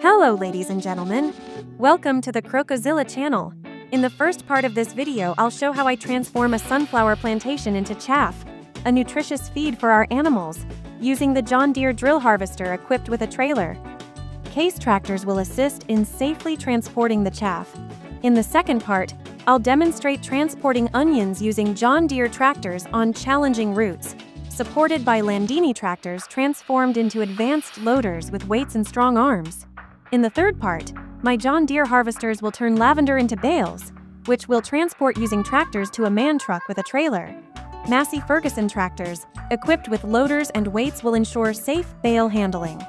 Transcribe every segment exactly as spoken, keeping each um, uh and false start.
Hello ladies and gentlemen, welcome to the Crocozilla channel. In the first part of this video I'll show how I transform a sunflower plantation into chaff, a nutritious feed for our animals, using the John Deere drill harvester equipped with a trailer. Case tractors will assist in safely transporting the chaff. In the second part, I'll demonstrate transporting onions using John Deere tractors on challenging routes, supported by Landini tractors transformed into advanced loaders with weights and strong arms. In the third part, my John Deere harvesters will turn lavender into bales, which we'll transport using tractors to a MAN truck with a trailer. Massey Ferguson tractors, equipped with loaders and weights, will ensure safe bale handling.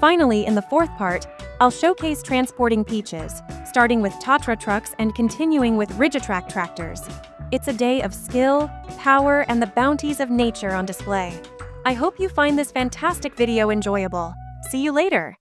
Finally, in the fourth part, I'll showcase transporting peaches, starting with Tatra trucks and continuing with Rigitrac tractors. It's a day of skill, power, and the bounties of nature on display. I hope you find this fantastic video enjoyable. See you later!